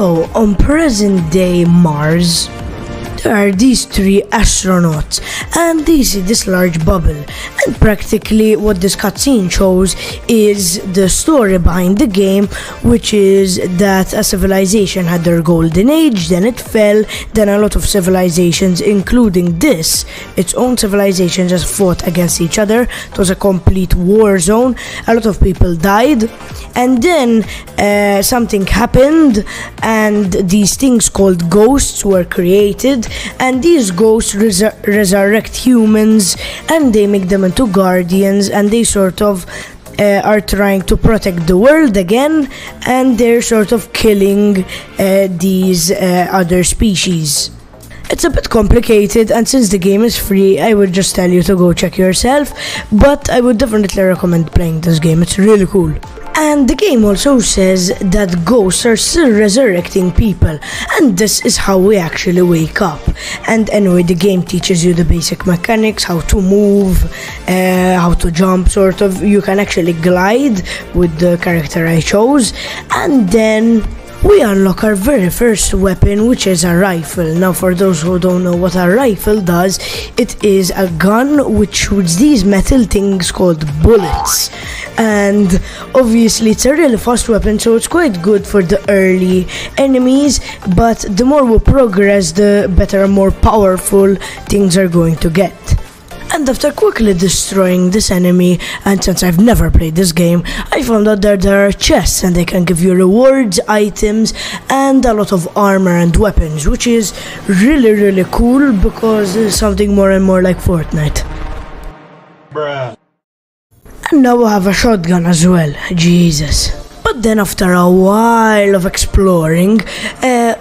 So, on present-day Mars, there are these three astronauts, and they see this large bubble, and practically what this cutscene shows is the story behind the game, which is that a civilization had their golden age, then it fell, then a lot of civilizations, including this, its own civilization, just fought against each other. It was a complete war zone, a lot of people died, and then something happened, and these things called ghosts were created. And these ghosts resurrect humans, and they make them into guardians, and they sort of are trying to protect the world again, and they're sort of killing these other species. It's a bit complicated, and since the game is free, I would just tell you to go check yourself, but I would definitely recommend playing this game. It's really cool. And the game also says that ghosts are still resurrecting people, and this is how we actually wake up. And anyway, the game teaches you the basic mechanics, how to move, how to jump, sort of. You can actually glide with the character I chose, and then we unlock our very first weapon, which is a rifle. Now, for those who don't know what a rifle does, it is a gun which shoots these metal things called bullets. And obviously, it's a really fast weapon, so it's quite good for the early enemies. But the more we progress, the better, more powerful things are going to get. And after quickly destroying this enemy, and since I've never played this game, I found out that there are chests, and they can give you rewards, items, and a lot of armor and weapons, which is really, really cool, because it's something more and more like Fortnite. Bruh. And now I have a shotgun as well, Jesus. But then after a while of exploring,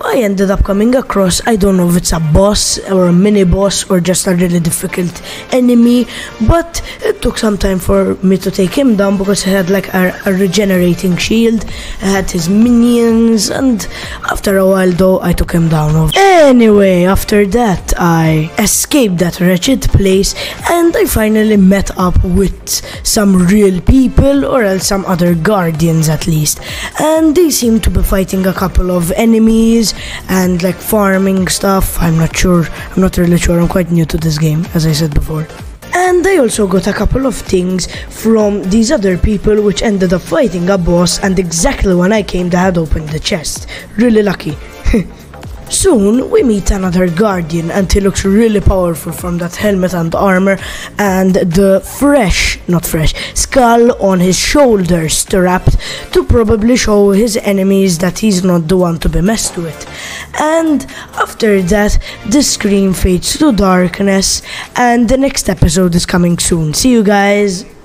I ended up coming across, I don't know if it's a boss or a mini boss or just a really difficult enemy, but it took some time for me to take him down because he had like a regenerating shield, I had his minions, and after a while though I took him down. Anyway, after that I escaped that wretched place, and I finally met up with some real people, or else some other guardians at least. And they seem to be fighting a couple of enemies and like farming stuff. I'm not really sure, I'm quite new to this game, as I said before. And I also got a couple of things from these other people which ended up fighting a boss, and exactly when I came they had opened the chest. Really lucky. Soon we meet another guardian, and he looks really powerful from that helmet and armor and the skull on his shoulder strapped, to probably show his enemies that he's not the one to be messed with. And after that the screen fades to darkness, and the next episode is coming soon. See you guys!